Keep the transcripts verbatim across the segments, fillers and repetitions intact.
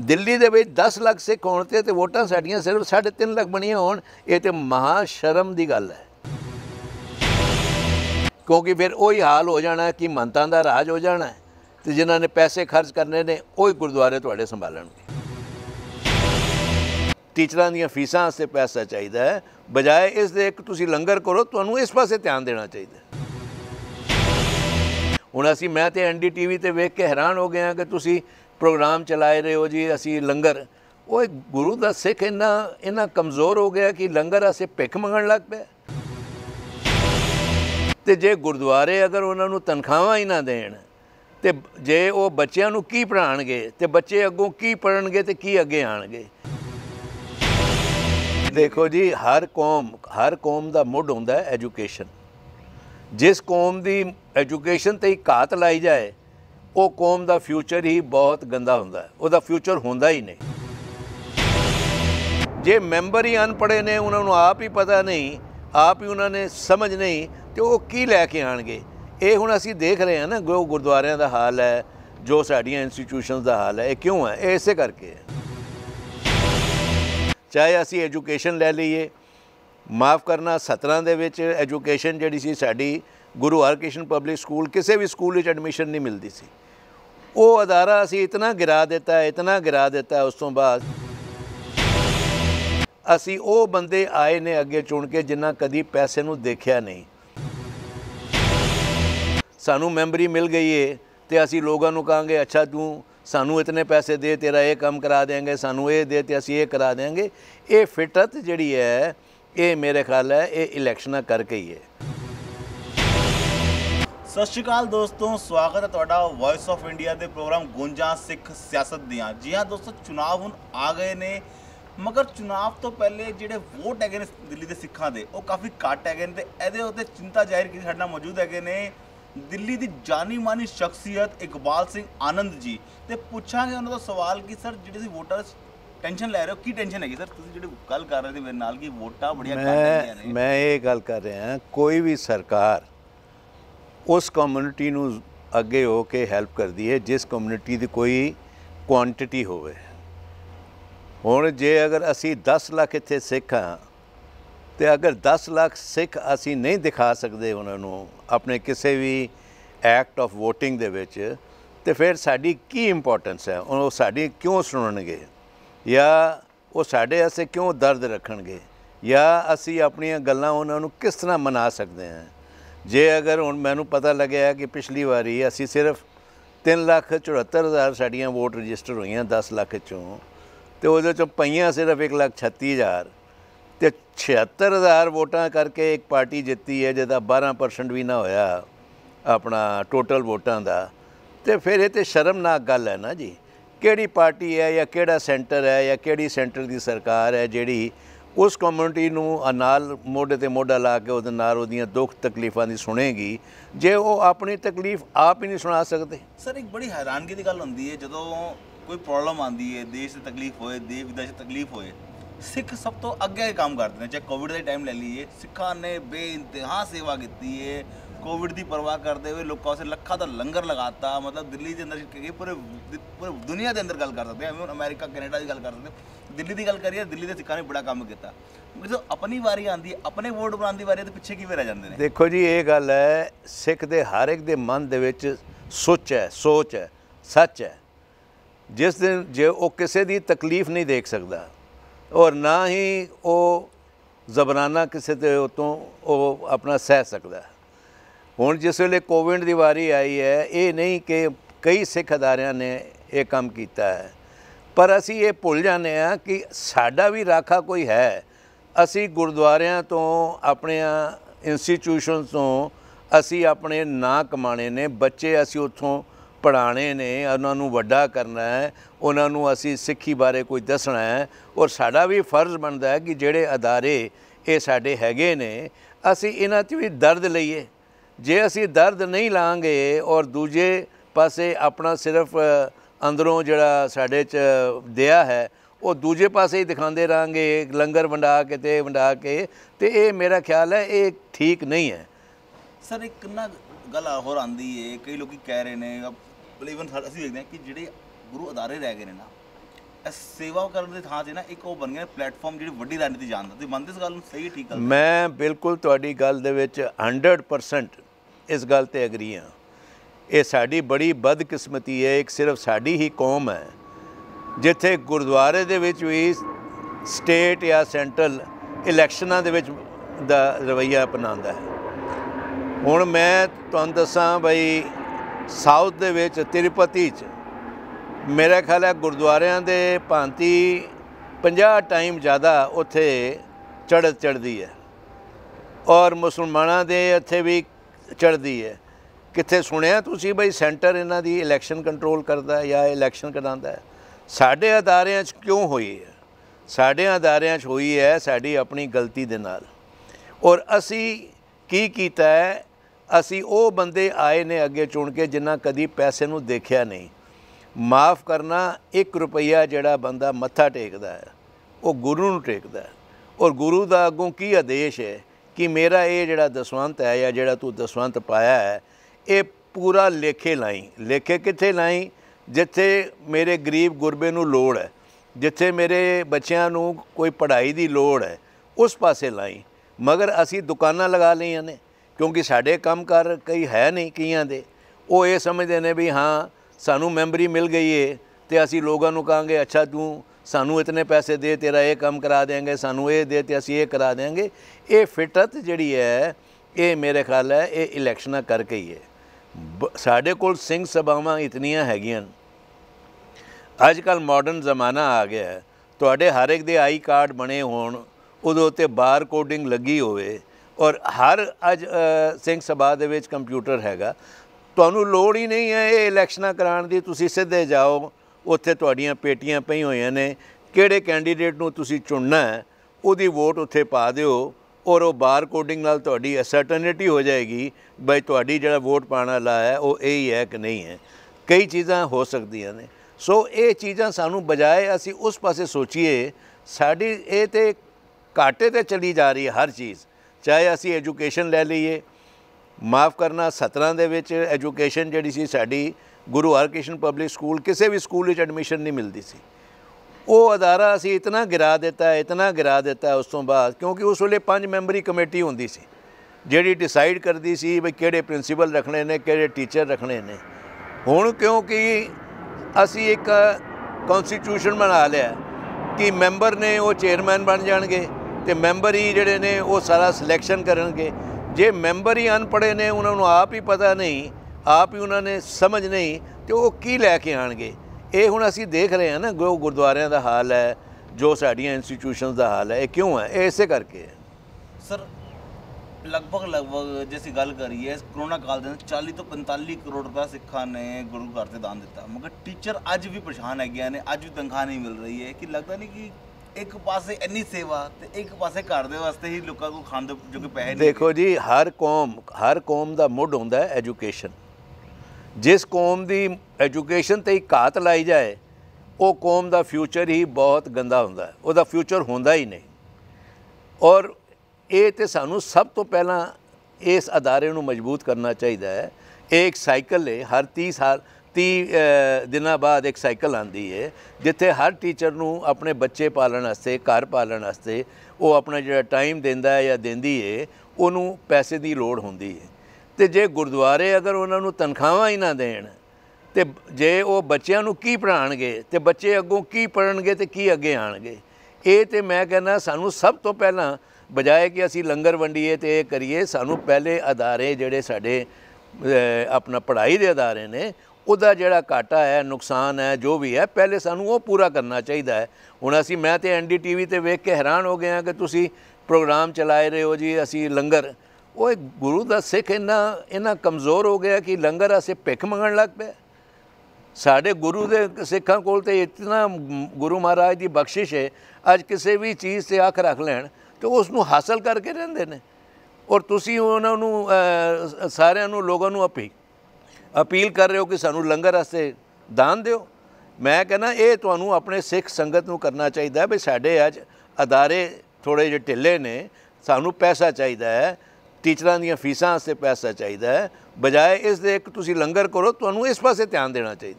दिल्ली दे विच दस लख सिख होण ते ते वोटां साडीआं सिर्फ साढ़े तीन लख बणीआं होण, इह ते महा शर्म दी गल है। क्योंकि फिर वही हाल हो जाना कि मंतां दा राज हो जाना है तो जिन्हां ने पैसे खर्च करने ने वही गुरुद्वारे तुहाडे संभालणगे। टीचरां दीआं फीसां वास्ते पैसा चाहीदा है, बजाय इस दे कि तुसीं लंगर करो, तुहानूं इस पासे ध्यान देना चाहिए। हुण असीं मैं ते एन डी टीवी ते वेख के हैरान हो गया कि तुसीं प्रोग्राम चलाए रहे हो जी असीं लंगर। वो एक गुरु दा सिख इन्ना इन्ना कमज़ोर हो गया कि लंगर असीं भिख मंगण लग पे। ते जे गुरुद्वारे अगर उन्हां नूं तनखावां ही ना देण ते जे वो बच्चों नूं की पढ़ाणगे ते बच्चे अगों की पढ़णगे ते की अगे आणगे। देखो जी, हर कौम हर कौम दा मुड़ हुंदा है एजुकेशन। जिस कौम दी एजुकेशन ते ही घात लाई जाए वो कौम दा फ्यूचर ही बहुत गंदा हुंदा है, उहदा फ्यूचर हुंदा ही नहीं। जे मैंबर ही अनपढ़े ने, उन्हां नूं आप ही पता नहीं, आप ही उन्हां ने समझ नहीं, तो वो की लैके आएंगे। ये हुण असीं देख रहे हैं ना जो गुरुद्वारियां दा हाल है, जो साडियां इंस्टीट्यूशनस दा हाल है, ये क्यों है? ये इसे करके है। चाहे असी एजुकेशन ले लीए, माफ़ करना सत्रह दे विच एजुकेशन जिहड़ी सी साडी गुरु हरकृष्ण पब्लिक स्कूल, किसी भी स्कूल विच एडमिशन नहीं मिलती सी। वो अदारा असी इतना गिरा दिता है, इतना गिरा दिता है। उस तों बाद असी वो बंदे आए ने अगे चुन के जिन्हां कदी पैसे नूं देखिया नहीं। सानूं मैंबरी मिल गई है ते असी लोगां नूं कहांगे अच्छा तूं सानू इतने पैसे दे, तेरा ये काम करा देंगे, सानू ये दे ते असी ये करा देंगे। ये फितरत जिहड़ी है ये मेरे ख्याल है ये इलेक्शन करके ही है। सत श्री अकाल दोस्तों, स्वागत है तुहाडा वॉइस ऑफ इंडिया के प्रोग्राम गूंजां सिख सियासत दियां। जी हाँ दोस्तों, चुनाव हुण आ गए ने, मगर चुनाव तो पहले जिहड़े वोट है दिल्ली के सिखा के वह काफ़ी घट है। ये उत्ते चिंता जाहिर की साडे नाल मौजूद है दिल्ली की जानी मानी शख्सियत इकबाल सिंह आनंद जी। तो पूछा उन्होंने सवाल कि सर जी वोटर टेंशन लै रहे हो, की टेंशन हैगी सर? तुसीं जिहड़ी गल कर रहे थे मेरे नाल कि वोटां बड़ियां घट रहियां ने। मैं ये गल कर रहा, कोई भी सरकार उस कम्यूनिटी नूं अगे हो के हैल्प करती है जिस कम्यूनिटी की कोई क्वांटिटी होवे। हुण जे अगर असी दस लाख इत्थे सिख हाँ, तो अगर दस लाख सिख असी नहीं दिखा सकते उन्होंने अपने किसी भी एक्ट ऑफ वोटिंग दे विच, तो फिर साड़ी की इंपोर्टेंस है? वो साड़ी क्यों सुनणगे, या वो साडे आसे क्यों दर्द रखणगे, या असी अपनी गल्लां उन्होंने किस तरह मना सकते हैं? जे अगर हुण मैनूं पता लग्या कि पिछली बारी असी सिर्फ तीन लाख चौहत्तर हज़ार साडियां वोट रजिस्टर होईयां दस लाख चों, तो उहदे चों पईयां सिर्फ एक लाख छत्ती हज़ार, तो छिहत्तर हज़ार वोटां करके एक पार्टी जीती है जिहदा बारह परसेंट भी ना होया अपना टोटल वोटां दा। तो फिर ये तो शर्मनाक गल है ना जी, किहड़ी पार्टी है या किहड़ा सेंटर है या किहड़ी सेंटर की सरकार है जिहड़ी उस कम्यूनिटी नूं नाल मोढे ते मोढा ला के उहदे नाल उहदियां दुख तकलीफां दी सुनेगी जे वो अपनी तकलीफ आप ही नहीं सुना सकते? सर एक बड़ी हैरानगी की गल हुंदी है, जदों कोई प्रॉब्लम आती है, देश की तकलीफ होए, देश विदेश की तकलीफ होए, सिख सब तो अगे काम करते हैं। चाहे कोविड का टाइम ले लीजिए, सिखा ने बेइंतहा सेवा की है, कोविड की परवाह करते हुए लोगों से लखा का लंगर लगाता। मतलब दिल्ली के अंदर पूरे पूरे दुनिया के अंदर गल कर सकते हैं, अमेरिका कनेडा की गल कर सकते, दिल्ली की गल करिए दिल्ली के सिखा ने बड़ा काम किया। जो अपनी बारी आती है, अपने वोट बनाने की बारी तो पिछे किवें रह जाते हैं? देखो जी, ये गल है सिख के हर एक के मन दे विच सोच है, सोच है, सच है। जिस दिन जे वो किसी की तकलीफ नहीं देख सकता और ना ही वो जबराना किसी के उतों वो अपना सह सकता है। हुण जिस वेले कोविड की वारी आई है, ये नहीं कि कई सिख अदारियां ने ये काम किया है, पर असी ये भुल जाने आ कि साडा भी राखा कोई है। असी गुरुद्वारियां तो अपने इंस्टीट्यूशन तो असी अपने ना कमाने ने, बच्चे असी उत्थों पढ़ाने ने, उन्होंने वड्डा करना है, उन्होंने असी सिक्खी बारे कुछ दसना है। और साड़ा भी फर्ज बनता है कि जेड़े अदारे ये साडे हैगे ने असी इन्हां च भी दर्द लईए। जे असी दर्द नहीं लांगे और दूजे पासे अपना सिर्फ अंदरों जिहड़ा साडे च दिया है वो दूजे पासे ही दिखाते रहांगे, लंगर वंडा के ते वंडा के, तो ये मेरा ख्याल है ये ठीक नहीं है। सर एक ना गल होर आती है, कई लोग कह रहे हैं, इवन अभी देखते हैं कि जोड़े गुरु अदारे रह गए ना सेवा करने की थां से ना एक वो बन गया प्लेटफॉर्म जी वीडी राजनीति जानता तुम मनते इस गल सही ठीक है। मैं बिल्कुल तुहाडी गल दे विच हंड्रेड परसेंट इस गल ते एग्री हाँ। ये साड़ी बड़ी बदकिस्मती है, एक सिर्फ साड़ी ही कौम है जिथे गुरुद्वारे दे विच भी स्टेट या सेंट्रल इलैक्शनां दे विच दा रवैया अपनांदा है। हुण मैं तुहानूं दसां बई साउथ दे विच तिरुपति च मेरा ख्याल है गुरुद्वारियां दे भांति पचास टाइम ज़्यादा उत्थे चढ़त चढ़दी है और मुसलमानां दे उत्थे भी चढ़दी है। कितने सुनिया तुसी भाई सेंटर इन्हां दी इलैक्शन कंट्रोल करता है या इलैक्शन करांदा है। साढ़े अदारियां च क्यों हुई है? साढ़े अदारियां च हुई है साड़ी अपनी गलती दे नाल। और असी की कीता है, असी वो बंदे आए ने अगे चुन के जिन्ना कदी पैसे नूं देखिया नहीं। माफ़ करना, एक रुपया जिहड़ा बंदा मत्था टेकदा है वो गुरु नूं टेकदा है। और गुरु दा अगों की आदेश है कि मेरा ये जिहड़ा दसवंत है या जिहड़ा तू दसवंत पाया है ये पूरा लेखे लाई। लेखे किथे लाई? जिथे मेरे गरीब गुरबे नूं लोड़ है, जिथे मेरे बच्चों नूं कोई पढ़ाई दी लोड़ है, उस पासे लाई। मगर असी दुकानां लगा लईआं ने क्योंकि साढ़े काम कर कई है नहीं। कईआं दे वो ये समझदे ने भी हाँ सानू मैंबरी मिल गई है तो असी लोगां नूं कहांगे अच्छा तू सानू इतने पैसे दे, तेरा ये काम करा देंगे, सानू ये दे ते असी ये करा देंगे। ये फितरत जिहड़ी है ये मेरे ख्याल है ये इलैक्शनां करके ही है। साढ़े कोल सिंह सभावां इतनियां हैगियां। अजकल मॉडर्न जमाना आ गया है, तुहाडे हर एक दे आई कार्ड बने होण, उहदे उत्ते बार कोडिंग लगी होवे और हर अज सिंह सभा दे विच कंप्यूटर हैगा। तुहानूं लोड़ ही नहीं है ये इलैक्शनां कराउण दी। तुसीं सीधे जाओ उत्थे तुहाडीआं पेटियां पई होईआं ने, किहड़े कैंडीडेट नूं तुसीं चुनना है उहदी वोट उत्थे पा दिओ और वो बार कोडिंग नाल तुहाडी असर्टनिटी हो जाएगी भाई तुहाडी जिहड़ा वोट पाने वाला है वो यही है कि नहीं है। कई चीज़ां हो सकदियां ने। सो ये चीज़ां सानू बजाय असी उस पासे सोचिए, साडी ये ते घाटे ते चली जा रही है हर चीज़। चाहे असी एजुकेशन ले लीए, माफ़ करना सत्रह दे विच एजुकेशन जिहड़ी सी साडी गुरु हरकृष्ण पब्लिक स्कूल किसी भी स्कूल विच एडमिशन नहीं मिलती सी। वो अदारा असी इतना गिरा देता है, इतना गिरा देता है उस तो बाद क्योंकि उस वेले पांच मैंबरी कमेटी होंदी सी जिहड़ी डिसाइड करती सी भी किहड़े प्रिंसीपल रखने ने, किहड़े टीचर रखने ने। हुण क्योंकि असी एक कॉन्स्टिट्यूशन बना लिया कि मैंबर ने वो चेयरमैन बन जाणगे ते मैंबर ही जिहड़े ने वो सारा सिलेक्शन करनगे। जे मैंबर ही अनपढ़े ने, उन्हां नूं आप ही पता नहीं, आप ही उन्हां ने समझ नहीं ते वो की लैके आउणगे। ये हुण असी देख रहे हैं ना जो गुरुद्वारियां दा हाल है, जो साड़ियां इंस्टीट्यूशंस दा हाल है, ये क्यों है? ये इसे करके है सर। लगभग लगभग जैसी गल करिए कोरोना काल दे चालीस तो पैंतालीस करोड़ रुपया सिखा ने गुरु घर से दान दिता, मगर टीचर अज भी परेशान है, अज भी तनख्वाह नहीं मिल रही है। कि लगता नहीं कि एक पासे इन्नी सेवा ते एक पासे घर दे वास्ते ही लोगों को खाण दे जो कि पैसे। देखो जी, हर कौम हर कौम दा मुड होंदा है एजुकेशन। जिस कौम दी एजुकेशन ते घात लाई जाए वो कौम दा फ्यूचर ही बहुत गंदा होंदा है, उसदा फ्यूचर होंदा ही नहीं। और ये तो सानू सब तो पहला इस अदारे नू मजबूत करना चाहिए है। ये एक साइकिल है, हर तीस साल ती दिन बाद एक साइकिल आती है जिथे हर टीचर नू अपने बच्चे पालन वास्ते, घर पालन वास्ते वो अपना जिहड़ा टाइम देंदा है या देंदी है उनू पैसे की लोड़ होंदी है। तो जे गुरुद्वारे अगर उन्होंने तनख्वाह ही ना देन ते जे वो बच्चों को की पढ़ाएंगे तो बच्चे अगों की पढ़नगे ते की अगे आएंगे। ये तो मैं कहना सानू सब तो पहला बजाय कि असी लंगर वंडीए तो ये करिए, सानू पहले अदारे जिहड़े साडे अपना पढ़ाई दे अदारे ने उहदा जिहड़ा घाटा है, नुकसान है, जो भी है पहले सानू वो पूरा करना चाहिए है। हुण असी मैं तो एन डी टीवी ते वेख के हैरान हो गया कि तुसी प्रोग्राम चलाए रहे हो जी असी लंगर। वो एक गुरु का सिख इन्ना इन्ना कमज़ोर हो गया कि लंगर असें भिख मंगण लग पे। साढ़े गुरु के सिखों को इतना गुरु महाराज की बख्शिश है, अज किसी भी चीज़ से अख रख लैन तो उसनू हासिल करके रहंदे ने। और तुसी उन्होंने सारे लोगों अपी अपील कर रहे हो कि सानू लंगर वास्ते दान दो। मैं कहना ये तुहानू अपने सिख संगत नू करना चाहिए भी साढ़े अज अदारे थोड़े जे ढिले ने, सानू पैसा चाहिए है, टीचरां दीयां फीसां से पैसा चाहिए है। बजाय इस दे तुसी लंगर करो, तुहानू इस पासे ध्यान देना चाहिए।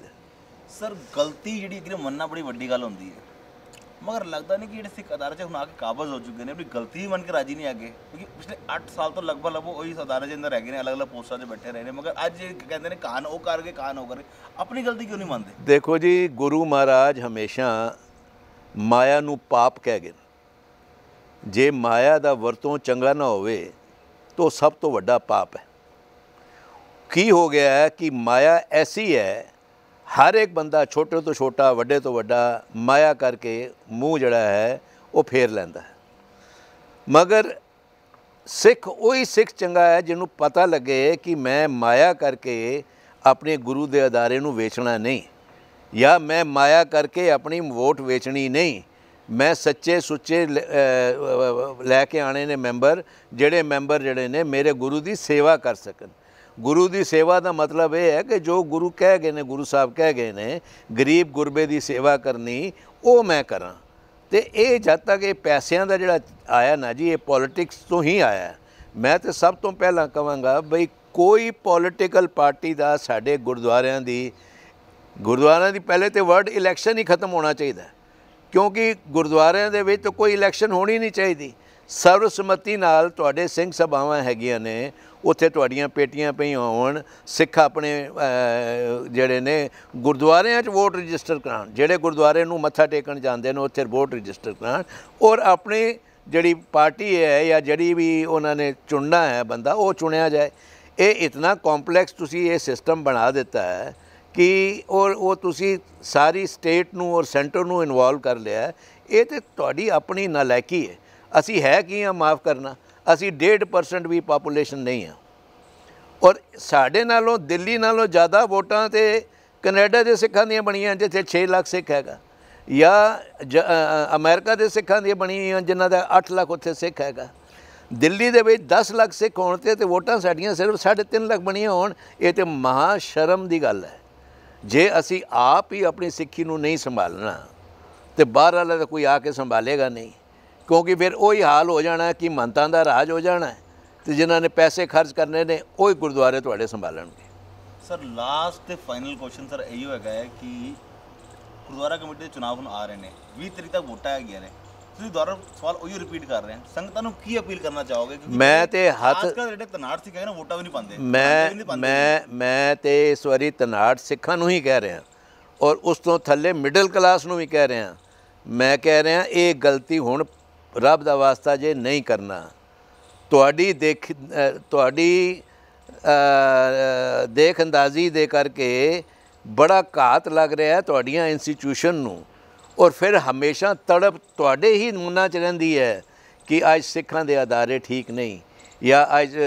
सर गलती जी मनना बड़ी वड्डी गल होंदी है, मगर लगता नहीं कि जिहड़े सिख अदारे च हुण आके काबज हो चुके हैं अपनी गलती ही मन के राजी नहीं आगे, क्योंकि पिछले अठ साल तो लगभग लगभग वही अदारे के अंदर है ने अलग अलग पोस्टां च बैठे रहे हैं, मगर अज कहते हैं कान वो करके कान वो करके अपनी गलती क्यों नहीं मानते। देखो जी, गुरु महाराज हमेशा माया नू पाप कह गए, जे माया दा वरतों चंगा ना होवे तो सब तो वड्डा पाप है। की हो गया है कि माया ऐसी है, हर एक बंदा छोटे तो छोटा वड्डे तो वड्डा माया करके मूँह जड़ा है वो फेर लैंदा है, मगर सिख वही सिख चंगा है जिन्हों पता लगे कि मैं माया करके अपने गुरु दे अदारे नू वेचना नहीं, या मैं माया करके अपनी वोट वेचनी नहीं, मैं सच्चे सुच्चे लैके आने ने मैंबर जड़े मैंबर जड़े ने मेरे गुरु दी सेवा कर सकन। गुरु दी सेवा का मतलब यह है कि जो गुरु कह गए ने, गुरु साहब कह गए ने गरीब गुरबे दी सेवा करनी, वो मैं कराँ। तो ये जब तक ये पैसों का जोड़ा आया ना जी, ये पॉलिटिक्स तो ही आया। मैं तो सब तो पहला कहांगा बई कोई पॉलिटिकल पार्टी का साढ़े गुरुद्वारों की गुरुद्वारों की पहले तो वर्ड इलैक्शन ही खत्म होना चाहिए, क्योंकि गुरुद्वारों के विच तो कोई इलैक्शन होनी नहीं चाहिए। सर्वसम्मति नाल तुहाडे सिंह सभावां हैगियां ने, उत्थे तुहाडीआं पेटियां पईआं होण, सिख अपने जिहड़े ने गुरुद्वारियां च वोट रजिस्टर कराउण, जिहड़े गुरुद्वारे नूं मत्था टेकण जांदे ने उत्थे वोट रजिस्टर कराउण, और अपनी जिहड़ी पार्टी है या जिहड़ी भी उन्हां ने चुनना है बंदा वो चुनिया जाए। ये इतना कॉम्पलैक्स तुसीं ये सिस्टम बना दिता है कि और वो तुसीं सारी स्टेट नूं और सेंटर नूं इन्वॉल्व कर लिया। ये तो तुहाडी अपनी नालायकी है। असी है कि हाँ, माफ़ करना, असी डेढ़ परसेंट भी पापूलेशन नहीं है, और साढ़े नालों दिल्ली नालों ज़्यादा वोटां तो कनेडा के सिखां दी बनियां जिथे छे लाख सिख हैगा, या ज अमेरिका के सिखां दी बनियां जिन्हां दा अठ लाख उत्थे सिख हैगा। दिल्ली दे विच दस लाख सिख होण ते ते वोटां साढ़ियां सिर्फ साढ़े तीन लाख बनियां होण, इह ते महा शर्म दी गल है। जे असी आप ही अपनी सिक्खी नूं नहीं संभालना ते बाहर वाला तां कोई आके संभालेगा नहीं, क्योंकि फिर वही हाल हो जाना कि महंतां दा राज हो जाना है, तो जिन्होंने पैसे खर्च करने ने वही गुरुद्वारे तुहाडे संभालणगे। सर लास्ट ते फाइनल क्वेश्चन सर यही होगा है कि गुरुद्वारा कमेटी के चुनाव हुण आ रहे हैं, बीस तरीक तक वोटां हैगियां ने, तुसीं दोबारा सवाल उही रिपीट कर रहे हैं, संगतां नूं की अपील करना चाहोगे? मैं ते हथ जेहड़े तनाड़ सिख है ना वोटां भी नहीं पांदे, मैं मैं मैं ते इस वारी तनाड़ सिखां नूं ही कह रहा, और उस तों थल्ले मिडल क्लास नूं भी कह रहा। मैं कह रहा ये गलती हुण रब दा वास्ता जे नहीं करना। तुहाडी देख तुहाडी देख अंदाजी दे करके बड़ा घात लग रहा है तुहाडीआं इंस्टीट्यूशन नूं, और फिर हमेशा तड़प तुहाडे ही मुन्ना च रहिंदी है कि अज सिखां दे अदारे ठीक नहीं, या अज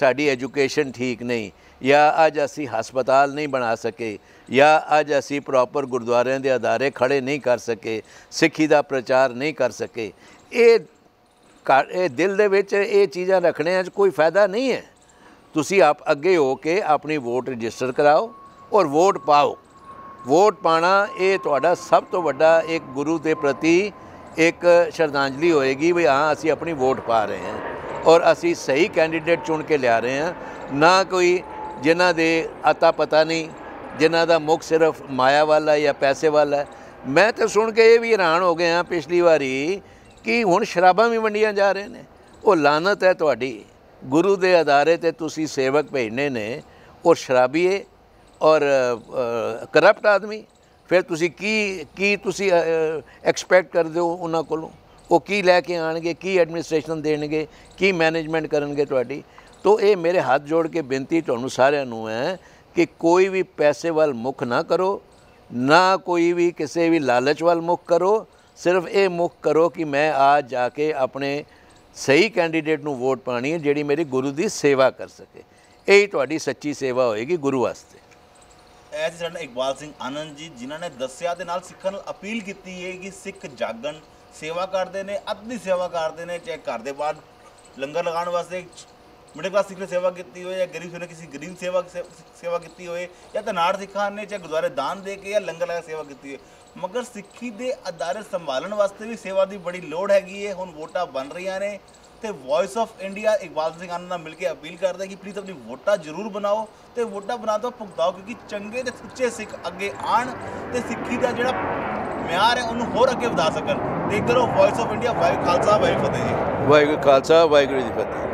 साडी एजुकेशन ठीक नहीं, या अज असी हस्पताल नहीं बना सके, या अज असी प्रॉपर गुरुद्वारे दे अदारे खड़े नहीं कर सके, सिक्खी दा प्रचार नहीं कर सके। ये दिल दे विच ये चीज़ां रखने च कोई फायदा नहीं है। तुसी आप अगे हो के अपनी वोट रजिस्टर कराओ और वोट पाओ। वोट पाना ये तुहाडा सब तो वड्डा एक गुरु के प्रति एक श्रद्धांजलि होएगी भी हाँ असी अपनी वोट पा रहे हैं और असी सही कैंडीडेट चुन के लिया रहे हैं, ना कोई जिन्हां दे अता पता नहीं, जिन्हां दा मुख सिर्फ माया वाला या पैसे वाला है। मैं तो सुन के ये भी हैरान हो गया पिछली वारी कि हुण शराबां भी वंडियां जा रहे ने। वो लानत है तुहाडी, गुरु दे अदारे ते तुसी सेवक भेजने ने और शराबीए और करप्ट आदमी, फिर तुसी की की तुसी एक्सपैक्ट करदे हो उन्हां कोलों? वो की लैके आउणगे, की एडमिनिस्ट्रेशन देणगे, की मैनेजमेंट करनगे तुहाडी? तो ये मेरे हाथ जोड़ के बेनती तुहानूं सारिआं नूं है कि कोई भी पैसे वाल मुख ना करो, ना कोई भी किसी भी लालच वाल मुख करो। सिर्फ ये मुख करो कि मैं आज जाके अपने सही कैंडीडेट नूं वोट पानी है जिहड़ी मेरी गुरु दी सेवा कर सके। यही तुहाडी सच्ची सेवा होएगी गुरु वास्ते। ऐसे साडे इकबाल सिंह आनंद जी जिन्हां ने दस्सिया दे नाल सिक्खां नाल अपील कीती है कि सिख जागण, सेवा करदे ने, अद्धी सेवा करदे ने, चाहे घर दे बाहर लंगर लगाउण वास्ते मिडिल क्लास सिख ने सेवा की हो, या गरीब सिख ने किसी गरीब सेवा सेवा की हो, या धनाड़ सिखा ने चाहे गुरुद्वारे दान दे के या लंगर लगा सेवा की हो, मगर सिक्खी के अदारे संभालने वास्ते भी सेवा की बड़ी लड़ हैगी है। हुण वोटां बन रही ने, तो Voice of India Iqbal Singh Anand नाल मिलकर अपील करता है कि प्लीज़ अपनी वोटा जरूर बनाओ तो वोटा बना तो भुगताओ, क्योंकि चंगे तो सच्चे सिख अगे आन तो सिक्खी का जोड़ा म्यार है उन्होंने होर अगे वधा सकन। देखते रहो Voice of India. Waheguru Khalsa Waheguru फतेह जी। वाहिगुरू खालसा वाहिगुरू जी फतेह।